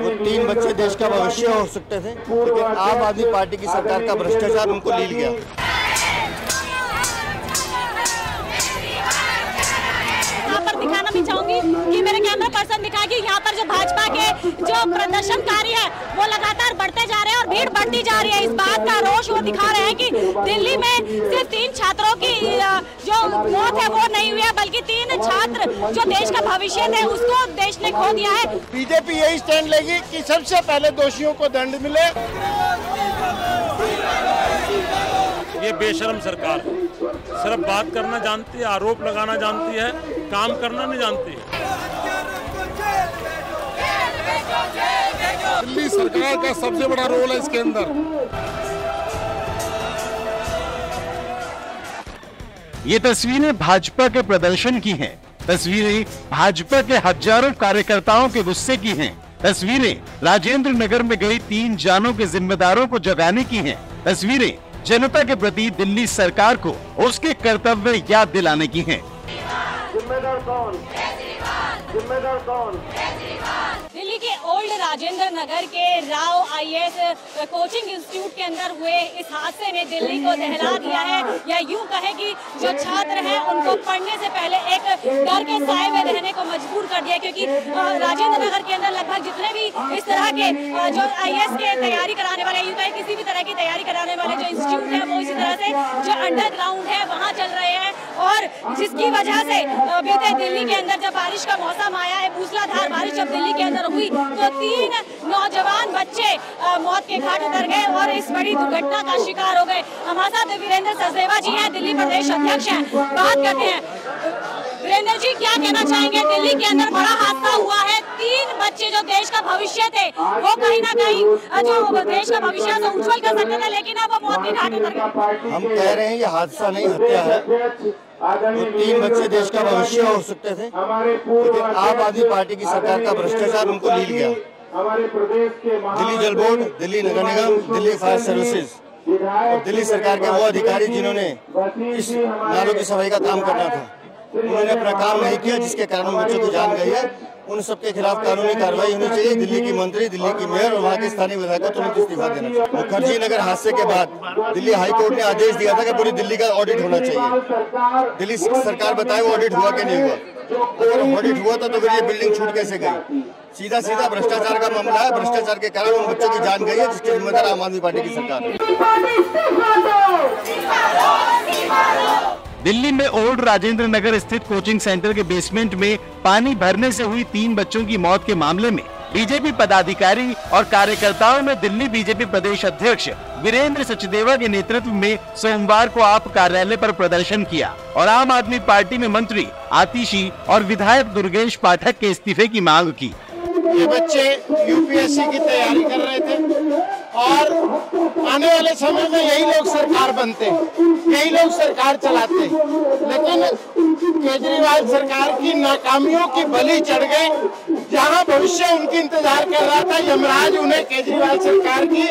वो 3 बच्चे देश का भविष्य हो सकते थे, लेकिन आम आदमी पार्टी की सरकार का भ्रष्टाचार उनको लील गया। यहाँ पर दिखाना भी चाहूंगी कि मेरे कैमरा पर्सन दिखाया कि यहाँ पर जो भाजपा के जो प्रदर्शनकारी है वो लगातार बढ़ते जा रहे हैं और भीड़ बढ़ती जा रही है। इस बात का रोष वो दिखा रहे हैं कि दिल्ली में सिर्फ 3 छात्रों की जो मौत है वो नहीं हुई है, बल्कि 3 छात्र जो देश का भविष्य है उसको देश ने खो दिया है। बीजेपी यही स्टैंड लेगी कि सबसे पहले दोषियों को दंड मिले। ये बेशर्म सरकार सिर्फ बात करना जानती है, आरोप लगाना जानती है, काम करना नहीं जानती है। दिल्ली सरकार का सबसे बड़ा रोल है इसके अंदर। ये तस्वीरें भाजपा के प्रदर्शन की हैं, तस्वीरें भाजपा के हजारों कार्यकर्ताओं के गुस्से की हैं, तस्वीरें राजेंद्र नगर में गई 3 जानों के जिम्मेदारों को जगाने की हैं, तस्वीरें जनता के प्रति दिल्ली सरकार को उसके कर्तव्य याद दिलाने की हैं। जिम्मेदार कौन? जिम्मेदार कौन? दिल्ली के ओल्ड राजेंद्र नगर के राव IAS कोचिंग इंस्टीट्यूट के अंदर हुए इस हादसे ने दिल्ली को दहला दिया है, या यूं कहे कि जो छात्र हैं उनको पढ़ने से पहले एक डर के साए में रहने को मजबूर कर दिया, क्योंकि राजेंद्र नगर के अंदर लगभग जितने भी इस तरह के जो IAS के तैयारी कराने वाले, यूं कहे किसी भी तरह की तैयारी कराने वाले जो इंस्टीट्यूट है वो इसी तरह से जो अंडरग्राउंड है वहाँ चल रहे हैं, और जिसकी वजह से बीते दिल्ली के अंदर जब बारिश का मौसम आया है, मूसलाधार बारिश जब दिल्ली के अंदर हुई तो 3 नौजवान बच्चे मौत के घाट उतर गए और इस बड़ी दुर्घटना का शिकार हो गए। हमारे साथ वीरेंद्र सचदेवा जी हैं, दिल्ली प्रदेश अध्यक्ष हैं, बात करते हैं। वीरेंद्र जी, क्या कहना चाहेंगे? दिल्ली के अंदर बड़ा हादसा हुआ है, 3 बच्चे जो देश का भविष्य थे वो कहीं ना कहीं जो देश का भविष्य तो उज्जवल कर सकते थे, लेकिन अब वो मौत के घाट उतर गए। हम कह रहे हैं ये हादसा नहीं, हत्या है। 3 बच्चे देश का भविष्य हो सकते थे, लेकिन आम आदमी पार्टी की सरकार का भ्रष्टाचार उनको लील गया। दिल्ली जल बोर्ड, दिल्ली नगर निगम, दिल्ली फायर सर्विसेज और दिल्ली सरकार के वो अधिकारी जिन्होंने इस नालों की सफाई का काम करना था, उन्होंने अपना काम नहीं किया, जिसके कारण बच्चों की जान गई है। उन सबके खिलाफ कानूनी कार्रवाई होनी चाहिए। दिल्ली की मंत्री, दिल्ली की मेयर और वहाँ के स्थानीय विधायकों को तुरंत इस्तीफा देना चाहिए। मुखर्जी नगर हादसे के बाद दिल्ली हाई कोर्ट ने आदेश दिया था कि पूरी दिल्ली का ऑडिट होना चाहिए। दिल्ली सरकार बताए वो ऑडिट हुआ कि नहीं हुआ। अगर ऑडिट हुआ था तो फिर ये बिल्डिंग छूट कैसे गई? सीधा सीधा भ्रष्टाचार का मामला है। भ्रष्टाचार के कारण उन बच्चों की जान गई है, जिसकी जिम्मेदार आम आदमी पार्टी की सरकार है। दिल्ली में ओल्ड राजेंद्र नगर स्थित कोचिंग सेंटर के बेसमेंट में पानी भरने से हुई 3 बच्चों की मौत के मामले में बीजेपी पदाधिकारी और कार्यकर्ताओं में दिल्ली बीजेपी प्रदेश अध्यक्ष वीरेंद्र सचदेवा के नेतृत्व में सोमवार को आप कार्यालय पर प्रदर्शन किया और आम आदमी पार्टी में मंत्री आतिशी और विधायक दुर्गेश पाठक के इस्तीफे की मांग की। ये बच्चे UPSC की तैयारी कर रहे थे और आने वाले समय में यही लोग सरकार बनते हैं, यही लोग सरकार चलाते हैं, लेकिन केजरीवाल सरकार की नाकामियों की बलि चढ़ गए। जहां भविष्य उनकी इंतजार कर रहा था, यमराज उन्हें केजरीवाल सरकार की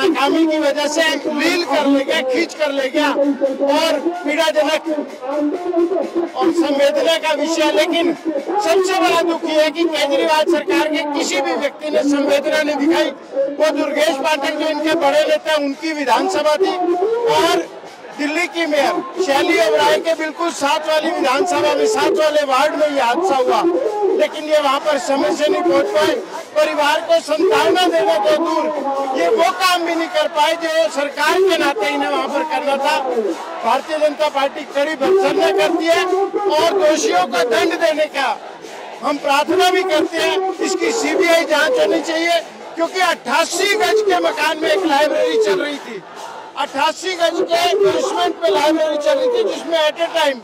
नाकामी की वजह से लील कर ले गया, खींच कर ले गया और पीड़ाजनक और संवेदना का विषय। लेकिन सबसे बड़ा दुख यह है कि केजरीवाल सरकार के किसी भी व्यक्ति ने संवेदना नहीं दिखाई। वो दुर्गेश पाठक जो इनके बड़े नेता हैं उनकी विधानसभा थी और दिल्ली की मेयर शैली ओबराय के बिल्कुल साथ वाली विधानसभा में, साथ वाले वार्ड में ये हादसा हुआ, लेकिन ये वहाँ पर समय से नहीं पहुँच पाए। परिवार को संतावना देने को दूर ये वो काम भी नहीं कर पाए जो सरकार के नाते इन्हें वहाँ पर करना था। भारतीय जनता पार्टी कड़ी भर्त्सना करती है और दोषियों को दंड देने का हम प्रार्थना भी करते हैं। इसकी CBI जाँच होनी चाहिए, क्योंकि 88 गज के मकान में एक लाइब्रेरी चल रही थी, 88 गज के बेसमेंट में लाइब्रेरी चल रही थी, जिसमें एट ए टाइम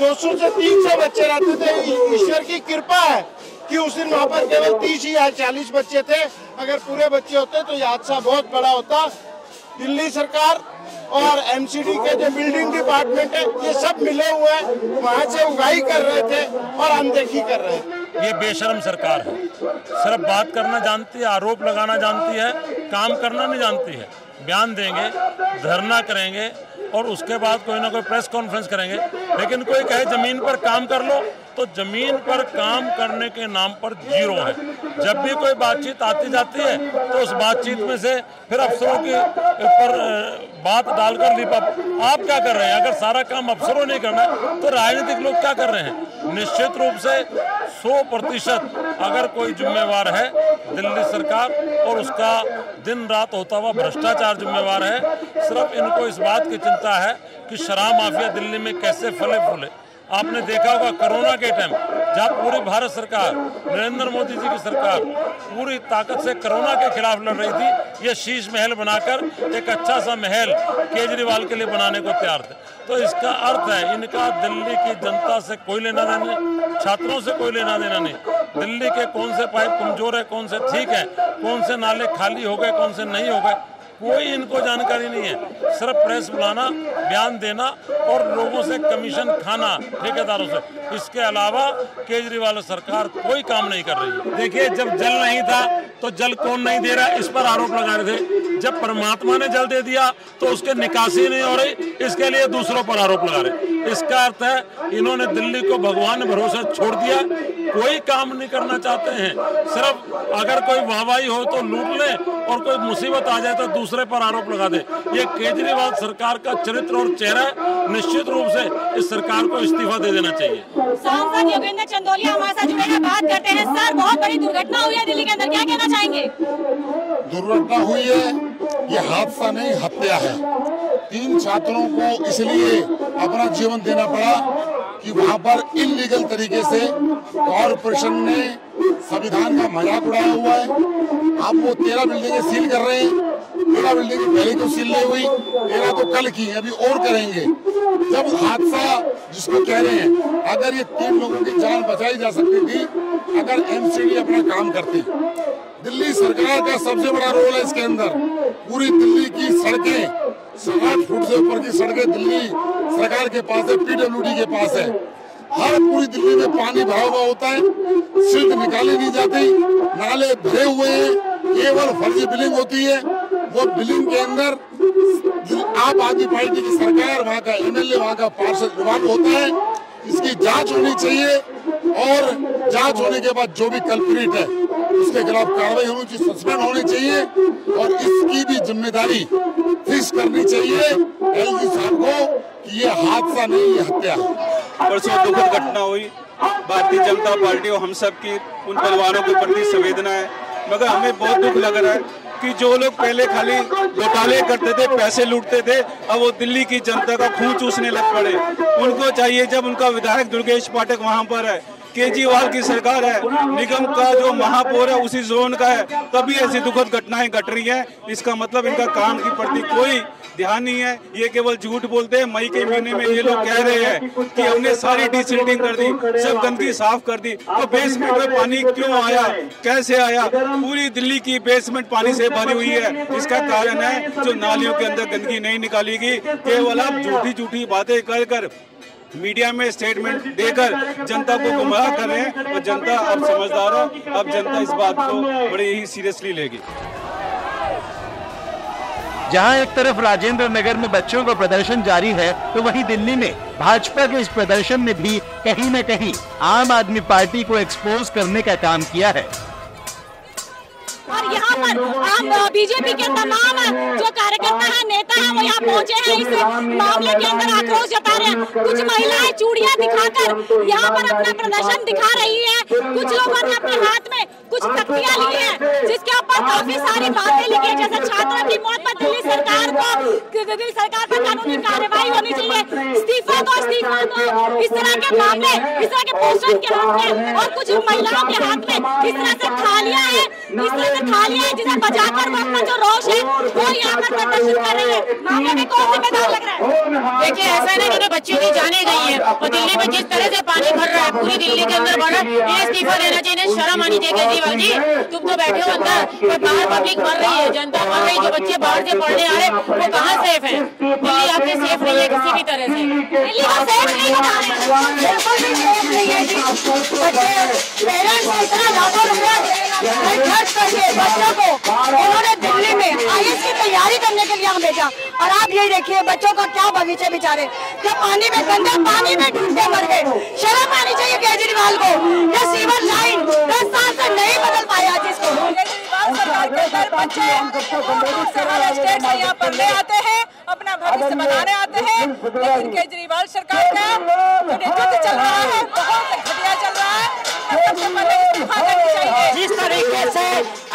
200 से 300 बच्चे रहते थे। ईश्वर की कृपा है कि उस दिन वहाँ पर केवल 30 या 40 बच्चे थे। अगर पूरे बच्चे होते तो ये हादसा बहुत बड़ा होता। दिल्ली सरकार और MCD के जो बिल्डिंग डिपार्टमेंट है ये सब मिले हुए हैं, वहाँ से उगाही कर रहे थे और अनदेखी कर रहे थे। ये बेशर्म सरकार है, सिर्फ बात करना जानती है, आरोप लगाना जानती है, काम करना नहीं जानती है। बयान देंगे, धरना करेंगे और उसके बाद कोई ना कोई प्रेस कॉन्फ्रेंस करेंगे, लेकिन कोई कहे जमीन पर काम कर लो, तो जमीन पर काम करने के नाम पर जीरो है। जब भी कोई बातचीत आती जाती है तो उस बातचीत में से फिर अफसरों के ऊपर बात डालकर लिपट। आप क्या कर रहे हैं? अगर सारा काम अफसरों ने करना तो राजनीतिक लोग क्या कर रहे हैं? निश्चित रूप से 100% अगर कोई जिम्मेवार है दिल्ली सरकार और उसका दिन रात होता हुआ भ्रष्टाचार जिम्मेवार है। सिर्फ इनको इस बात की चिंता है कि शराब माफिया दिल्ली में कैसे फले फूले। आपने देखा होगा कोरोना के टाइम जहाँ पूरी भारत सरकार, नरेंद्र मोदी जी की सरकार पूरी ताकत से कोरोना के खिलाफ लड़ रही थी, ये शीश महल बनाकर एक अच्छा सा महल केजरीवाल के लिए बनाने को तैयार थे। तो इसका अर्थ है इनका दिल्ली की जनता से कोई लेना देना नहीं, छात्रों से कोई लेना देना नहीं। दिल्ली के कौन से पाइप कमजोर है, कौन से ठीक है, कौन से नाले खाली हो गए, कौन से नहीं हो गए, कोई इनको जानकारी नहीं है। सिर्फ प्रेस बुलाना, बयान देना और लोगों से कमीशन खाना ठेकेदारों से, इसके अलावा केजरीवाल सरकार कोई काम नहीं कर रही है। देखिए, जब जल नहीं था तो जल कौन नहीं दे रहा, इस पर आरोप लगा रहे थे। जब परमात्मा ने जल दे दिया तो उसके निकासी नहीं हो रही, इसके लिए दूसरों पर आरोप लगा रहे। इसका अर्थ है इन्होंने दिल्ली को भगवान भरोसा छोड़ दिया, कोई काम नहीं करना चाहते हैं। सिर्फ अगर कोई वाहवाही हो तो लूट ले और कोई मुसीबत आ जाए तो दूसरे पर आरोप लगा दे। ये केजरीवाल सरकार का चरित्र और चेहरा है। निश्चित रूप से इस सरकार को इस्तीफा दे देना चाहिए। सांसद योगेंद्र चंदोलिया हमारे साथ जुड़े हैं, बात करते हैं। सर, बहुत बड़ी दुर्घटना हुई है दिल्ली के अंदर, क्या कहना चाहेंगे? दुर्घटना हुई है, ये हादसा नहीं हत्या है। 3 छात्रों को इसलिए अपना जीवन देना पड़ा कि वहाँ पर इलीगल तरीके से कॉरपोरेशन ने संविधान का मजाक उड़ाया हुआ है। आप वो 13 बिल्डिंगे सील कर रहे हैं, 13 बिल्डिंगे पहले तो सील नहीं हुई, 13 तो कल की है, अभी और करेंगे। जब हादसा जिसको कह रहे हैं, अगर ये 3 लोगों की जान बचाई जा सकती थी अगर MCD अपना काम करती। दिल्ली सरकार का सबसे बड़ा रोल है इसके अंदर। पूरी दिल्ली की सड़कें 7 फुट से ऊपर की सड़कें दिल्ली सरकार के पास है, PWD के पास है। हर पूरी दिल्ली में पानी भरा हुआ होता है, सिल्ट निकाली नहीं जाती, नाले भरे हुए हैं, केवल फर्जी बिलिंग होती है। वो बिलिंग के अंदर आप आदमी पार्टी की सरकार, वहाँ का MLA, वहाँ का पार्षद विभाग होता है। इसकी जांच होनी चाहिए और जांच होने के बाद जो भी कल्प्रिट है उसके खिलाफ कार्रवाई होनी चाहिए, सस्पेंड होनी चाहिए और इसकी भी जिम्मेदारी फिक्स करनी चाहिए LG साहब को कि ये हादसा नहीं, ये हत्या है। परसों दुखद घटना हुई, भारतीय जनता पार्टी और हम सब की उन परिवारों के प्रति संवेदना है, मगर हमें बहुत दुख लग रहा है कि जो लोग पहले खाली घोटाले करते थे, पैसे लूटते थे, अब वो दिल्ली की जनता का खून चूसने लग पड़े। उनको चाहिए, जब उनका विधायक दुर्गेश पाठक वहाँ पर है, केजरीवाल की सरकार है, निगम का जो महापौर है उसी जोन का है, तभी ऐसी दुखद घटनाएं घट रही है। इसका मतलब इनका काम के प्रति कोई ध्यान नहीं है, ये केवल झूठ बोलते हैं। मई के महीने में ये लोग कह रहे हैं कि हमने सारी डिसिल्टिंग कर दी, सब गंदगी साफ कर दी, तो बेसमेंट में पानी क्यों आया, कैसे आया? पूरी दिल्ली की बेसमेंट पानी से भरी हुई है। इसका कारण है जो नालियों के अंदर गंदगी नहीं निकाली गई, केवल आप झूठी झूठी बातें कर कर मीडिया में स्टेटमेंट देकर जनता को गुमराह कर रहे हैं। और जनता अब समझदार है, अब जनता इस बात को बड़े ही सीरियसली लेगी। जहां एक तरफ राजेंद्र नगर में बच्चों का प्रदर्शन जारी है, तो वहीं दिल्ली में भाजपा के इस प्रदर्शन ने भी कहीं न कहीं आम आदमी पार्टी को एक्सपोज करने का काम किया है। और यहाँ पर हम BJP के तमाम जो कार्यकर्ता हैं, नेता हैं, वो यहाँ पहुँचे हैं, इस मामले के अंदर आक्रोश जता रहे हैं। कुछ महिलाएं चूड़ियां दिखाकर यहाँ पर अपना प्रदर्शन दिखा रही है। कुछ लोगों ने अपने हाथ में कुछ तख्तियां ली है जिसके ऊपर काफी सारी बातें लिखी है, जैसे छात्रों की मौत पर दिल्ली सरकार को, दिल्ली सरकार पर कानूनी कार्यवाही होनी चाहिए, इस्तीफा दो, इस्तीफा दो, इस तरह के मामले, इस तरह के पोस्टर के हाथ में और कुछ महिलाओं के हाथ में इस तरह से थालियां हैं, इस तरह से थालियां हैं जिसे बचाकर वो अपना जो रोष है वो यहाँ पर प्रदर्शित कर रहे हैं। मामले में कौन जिम्मेदार लग रहा है? देखिए, ऐसा नहीं कि बच्चों की जाने गई है और दिल्ली में जिस तरह से पानी भर रहा है, पूरी दिल्ली के अंदर बढ़ रहा है, इस्तीफा देना चाहिए, शर्म आनी चाहिए। जी, तुम तो बैठे हो अंदर, पर बाहर पब्लिक मर रही है, जनता मर रही है, जो बच्चे बाहर से पढ़ने आ रहे वो कहाँ सेफ है? दिल्ली आपके सेफ नहीं है किसी भी तरह से, दिल्ली को सेफ नहीं बना रहे, सेफ नहीं है जी। बच्चे पेरेंट्स को इतना लाखों रुपया खर्च करके बच्चों को उन्होंने दिल्ली में IAS की तैयारी करने के लिए हम भेजा, और आप यही देखिए बच्चों का क्या भविष्य बेचारे, जब पानी में गंदे पानी में डूबे मर गए। शर्म आनी चाहिए पक्ष है, सारा स्टेट से यहाँ पढ़ने आते हैं, अपना भविष्य बनाने आते हैं, लेकिन केजरीवाल सरकार का नेतृत्व चल रहा है बहुत घटिया चल रहा है। जिस तरीके से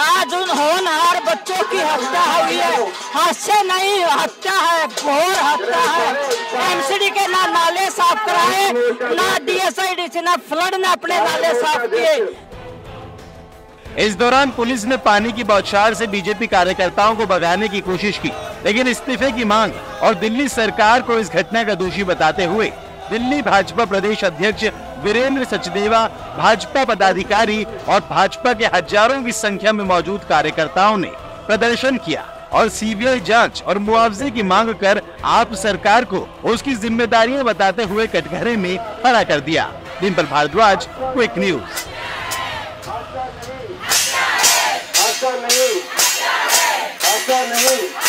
आज उन होनहार बच्चों की हत्या हुई है, हादसे नहीं हत्या है, घोर हत्या है। एमसीडी के ना नाले साफ कराए, ना डीएसआईडीसी, ना फ्लड ने अपने नाले साफ किए। इस दौरान पुलिस ने पानी की बौछार से बीजेपी कार्यकर्ताओं को भगाने की कोशिश की, लेकिन इस्तीफे की मांग और दिल्ली सरकार को इस घटना का दोषी बताते हुए दिल्ली भाजपा प्रदेश अध्यक्ष वीरेंद्र सचदेवा, भाजपा पदाधिकारी और भाजपा के हजारों की संख्या में मौजूद कार्यकर्ताओं ने प्रदर्शन किया और सीबीआई जांच और मुआवजे की मांग कर आप सरकार को उसकी जिम्मेदारियां बताते हुए कटघरे में खड़ा कर दिया। Dimple Bhardwaj, quick news. अच्छा नहीं।